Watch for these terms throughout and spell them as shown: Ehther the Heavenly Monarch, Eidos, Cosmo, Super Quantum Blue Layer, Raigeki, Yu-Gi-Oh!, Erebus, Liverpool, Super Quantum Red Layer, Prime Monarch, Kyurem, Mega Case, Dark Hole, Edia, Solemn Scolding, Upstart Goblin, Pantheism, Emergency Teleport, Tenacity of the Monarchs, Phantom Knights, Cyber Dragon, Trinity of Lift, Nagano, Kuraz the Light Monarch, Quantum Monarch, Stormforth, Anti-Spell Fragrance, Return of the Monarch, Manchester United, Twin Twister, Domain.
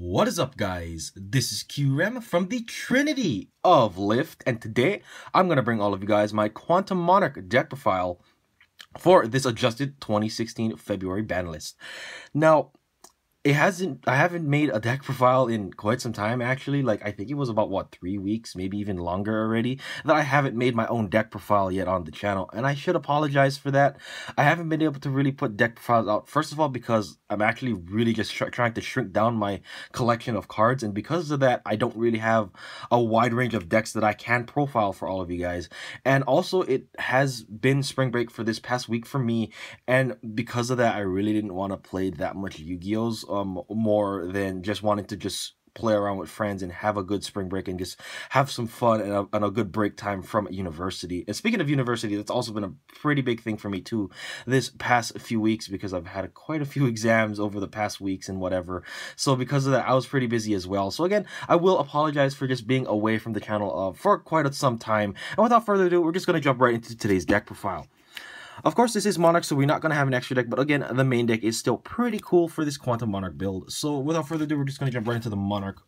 What is up, guys? This is Kyurem from the Trinity of Lift, and today I'm gonna bring all of you guys my Quantum Monarch deck profile for this adjusted 2016 February ban list. Now, I haven't made a deck profile in quite some time, actually. Like, I think it was about, what, 3 weeks, maybe even longer already, that I haven't made my own deck profile yet on the channel, and I should apologize for that. I haven't been able to really put deck profiles out, first of all, because I'm actually really just trying to shrink down my collection of cards, and because of that, I don't really have a wide range of decks that I can profile for all of you guys. And also, it has been spring break for this past week for me, and because of that, I really didn't want to play that much Yu-Gi-Oh's more than just wanting to just play around with friends and have a good spring break and just have some fun and a good break time from university. And speaking of university, that's also been a pretty big thing for me too this past few weeks, because I've had quite a few exams over the past weeks and whatever. So because of that, I was pretty busy as well. So again, I will apologize for just being away from the channel for quite some time. And without further ado, we're just going to jump right into today's deck profile. Of course, this is Monarch, so we're not going to have an extra deck, but again, the main deck is still pretty cool for this Quantum Monarch build. So without further ado, we're just going to jump right into the Monarch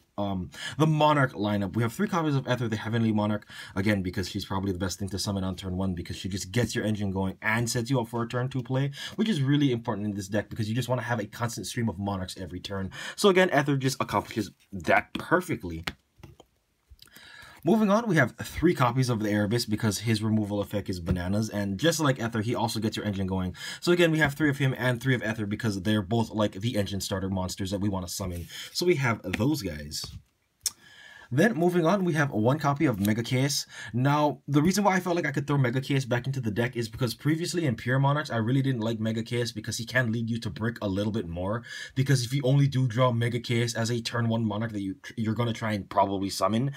lineup. We have 3 copies of Ehther the Heavenly Monarch, again, because she's probably the best thing to summon on turn 1, because she just gets your engine going and sets you up for a turn 2 play, which is really important in this deck, because you just want to have a constant stream of Monarchs every turn. So again, Ehther just accomplishes that perfectly. Moving on, we have 3 copies of the Erebus, because his removal effect is bananas, and just like Ehther, he also gets your engine going. So again, we have 3 of him and 3 of Ehther, because they're both like the engine starter monsters that we want to summon. So we have those guys. Then, moving on, we have 1 copy of Mega Case. Now, the reason why I felt like I could throw Mega Case back into the deck is because previously in Pure Monarchs, I really didn't like Mega Case, because he can lead you to brick a little bit more. Because if you only do draw Mega Case as a turn 1 Monarch that you're going to try and probably summon,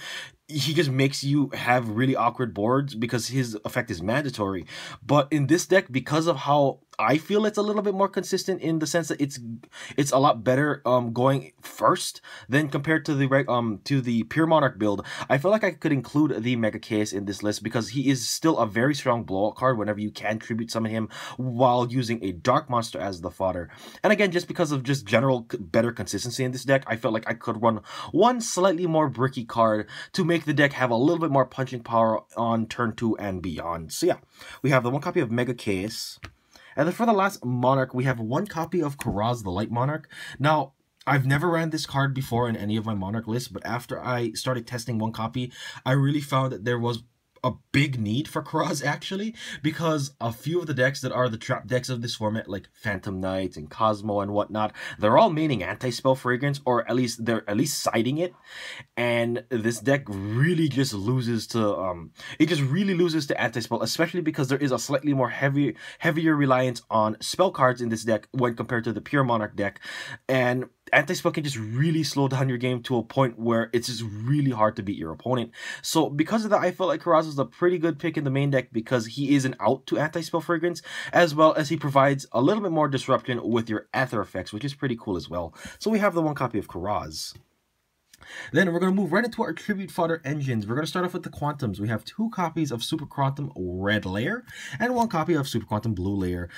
he just makes you have really awkward boards, because his effect is mandatory. But in this deck, because of how I feel it's a little bit more consistent, in the sense that it's a lot better going first than compared to the Pure Monarch build, I feel like I could include the Mega Case in this list, because he is still a very strong blowout card whenever you can tribute summon him while using a dark monster as the fodder. And again, just because of just general better consistency in this deck, I felt like I could run one slightly more bricky card to make the deck have a little bit more punching power on turn 2 and beyond. So yeah, we have the 1 copy of Mega Case. And then for the last Monarch, we have 1 copy of Kuraz the Light Monarch. Now, I've never ran this card before in any of my Monarch lists, but after I started testing 1 copy, I really found that there was a big need for Kuraz, actually, because a few of the decks that are the trap decks of this format, like Phantom Knights and Cosmo and whatnot, they're all meaning Anti-Spell Fragrance, or at least they're at least citing it, and this deck really just loses to Anti-Spell, especially because there is a slightly more heavier reliance on spell cards in this deck when compared to the Pure Monarch deck, and Anti-Spell can just really slow down your game to a point where it's just really hard to beat your opponent. So because of that, I felt like Kuraz was a pretty good pick in the main deck, because he is an out to Anti-Spell Fragrance, as well as he provides a little bit more disruption with your Ehther effects, which is pretty cool as well. So we have the 1 copy of Kuraz. Then we're going to move right into our Tribute Fodder engines. We're going to start off with the Quantums. We have 2 copies of Super Quantum Red Layer and 1 copy of Super Quantum Blue Layer.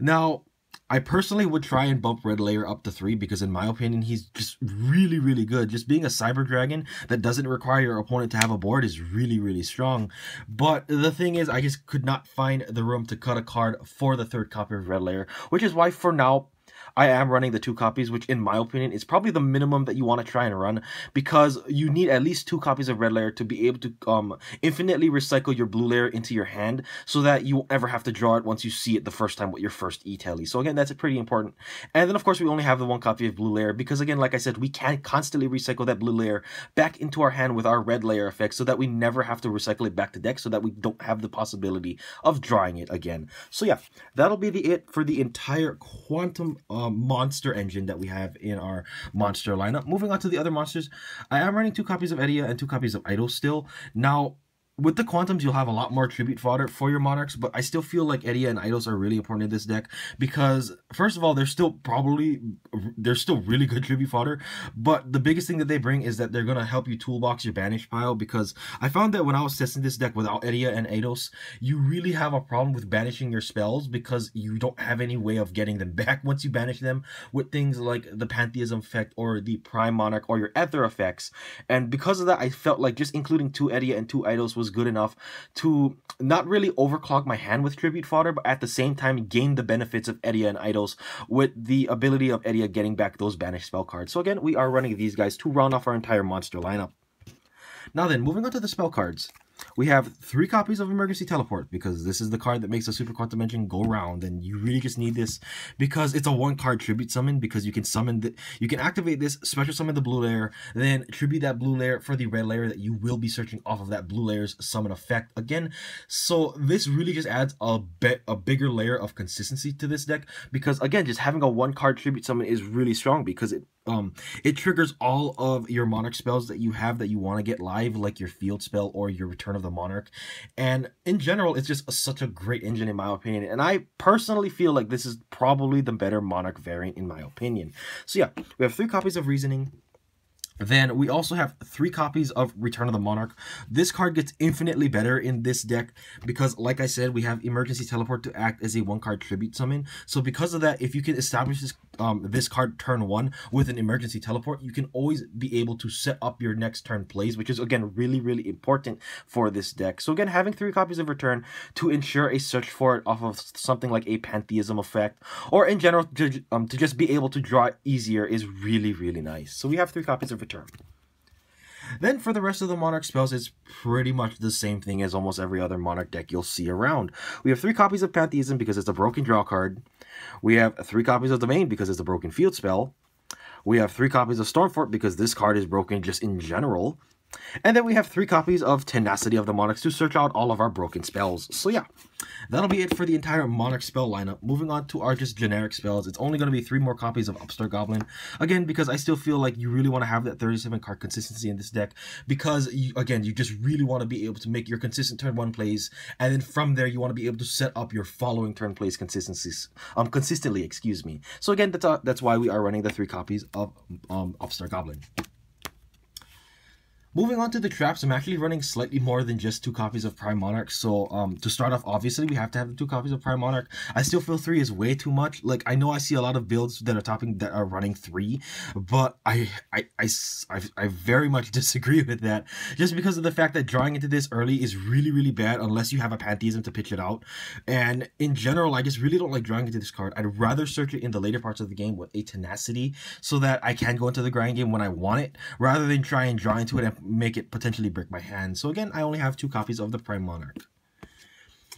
Now, I personally would try and bump Red Layer up to 3, because in my opinion, he's just really, really good. Just being a Cyber Dragon that doesn't require your opponent to have a board is really, really strong. But the thing is, I just could not find the room to cut a card for the 3rd copy of Red Layer, which is why for now, I am running the 2 copies, which in my opinion is probably the minimum that you want to try and run, because you need at least 2 copies of Red Layer to be able to infinitely recycle your Blue Layer into your hand, so that you won't ever have to draw it once you see it the first time with your first E-Tally. So again, that's pretty important. And then of course we only have the 1 copy of Blue Layer, because again, like I said, we can constantly recycle that Blue Layer back into our hand with our Red Layer effects, so that we never have to recycle it back to deck, so that we don't have the possibility of drawing it again. So yeah, that'll be it for the entire Quantum monster engine that we have in our monster lineup. Moving on to the other monsters, I am running 2 copies of Edia and 2 copies of Eidos still. Now, With the Quantums, you'll have a lot more tribute fodder for your Monarchs, but I still feel like Edia and Eidos are really important in this deck because, first of all, they're still really good tribute fodder, but the biggest thing that they bring is that they're going to help you toolbox your Banish pile, because I found that when I was testing this deck without Edia and Eidos, you really have a problem with banishing your spells because you don't have any way of getting them back once you banish them with things like the Pantheism effect or the Prime Monarch or your Ehther effects. And because of that, I felt like just including 2 Edia and 2 Eidos was good enough to not really overclock my hand with tribute fodder, but at the same time gain the benefits of Edia and Eidos with the ability of Edia getting back those banished spell cards. So again, we are running these guys to round off our entire monster lineup. Now then, moving on to the spell cards. We have 3 copies of Emergency Teleport, because this is the card that makes the Super Quantum Engine go round, and you really just need this because it's a 1-card tribute summon, because you can summon the, you can activate this, special summon the blue layer, then tribute that blue layer for the red layer that you will be searching off of that blue layer's summon effect again. So this really just adds a bigger layer of consistency to this deck, because again, just having a 1-card tribute summon is really strong because it triggers all of your Monarch spells that you have that you want to get live, like your Field Spell or your Return of the Monarch. And in general, it's just such a great engine in my opinion, and I personally feel like this is probably the better Monarch variant in my opinion. So yeah, we have 3 copies of Reasoning. Then we also have 3 copies of Return of the Monarch. This card gets infinitely better in this deck because, like I said, we have Emergency Teleport to act as a 1-card tribute summon. So because of that, if you can establish this card turn 1 with an Emergency Teleport, you can always be able to set up your next turn plays, which is again really, really important for this deck. So again, having 3 copies of Return to ensure a search for it off of something like a Pantheism effect, or in general to just be able to draw easier, is really, really nice. So we have 3 copies of Return. Then for the rest of the Monarch spells, it's pretty much the same thing as almost every other Monarch deck you'll see around. We have 3 copies of Pantheism because it's a broken draw card. We have 3 copies of Domain because it's a broken field spell. We have 3 copies of Stormforth because this card is broken just in general. And then we have 3 copies of Tenacity of the Monarchs to search out all of our broken spells. So yeah, that'll be it for the entire Monarch spell lineup. Moving on to our just generic spells, it's only going to be 3 more copies of Upstart Goblin. Again, because I still feel like you really want to have that 37 card consistency in this deck, because you just really want to be able to make your consistent turn 1 plays, and then from there you want to be able to set up your following turn plays consistently. So again, that's why we are running the 3 copies of Upstart Goblin. Moving on to the traps, I'm actually running slightly more than just 2 copies of Prime Monarch. So to start off, obviously, we have to have the 2 copies of Prime Monarch. I still feel 3 is way too much. Like, I know I see a lot of builds that are running 3, but I very much disagree with that. Just because of the fact that drawing into this early is really, really bad unless you have a Pantheism to pitch it out. And in general, I just really don't like drawing into this card. I'd rather search it in the later parts of the game with a Tenacity so that I can go into the grind game when I want it, rather than try and draw into it and make it potentially break my hand. So again, I only have 2 copies of the Prime Monarch.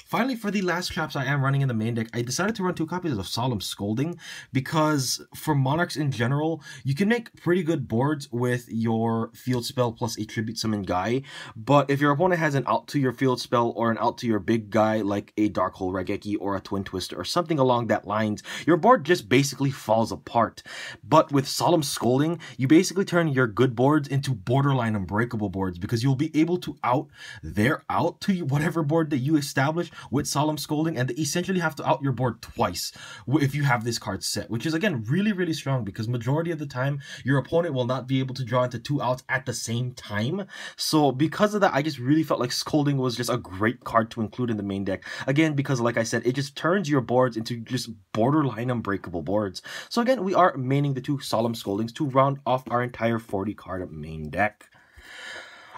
Finally, for the last traps I am running in the main deck, I decided to run 2 copies of Solemn Scolding because for Monarchs in general, you can make pretty good boards with your field spell plus a tribute summon guy, but if your opponent has an out to your field spell or an out to your big guy like a Dark Hole Raigeki or a Twin Twister or something along that lines, your board just basically falls apart. But with Solemn Scolding, you basically turn your good boards into borderline unbreakable boards because you'll be able to out their out to whatever board that you establish with Solemn Scolding, and they essentially have to out your board twice if you have this card set, which is again really, really strong because majority of the time your opponent will not be able to draw into 2 outs at the same time. So because of that, I just really felt like Scolding was just a great card to include in the main deck, again because, like I said, it just turns your boards into just borderline unbreakable boards. So again, we are maining the 2 Solemn Scoldings to round off our entire 40 card main deck.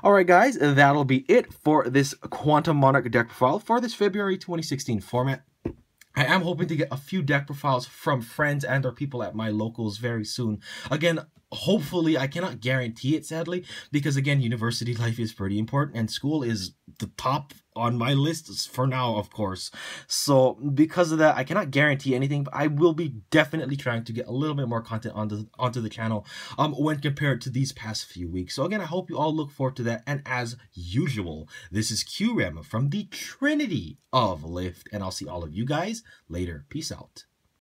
Alright guys, that'll be it for this Quantum Monarch deck profile for this February 2016 format. I am hoping to get a few deck profiles from friends and or people at my locals very soon. Again, hopefully, I cannot guarantee it sadly, because again, university life is pretty important and school is the top on my list for now, of course. So because of that, I cannot guarantee anything, but I will be definitely trying to get a little bit more content onto the channel when compared to these past few weeks. So again, I hope you all look forward to that, and as usual, this is Kyurem from the Trinity of Lift, and I'll see all of you guys later. Peace out.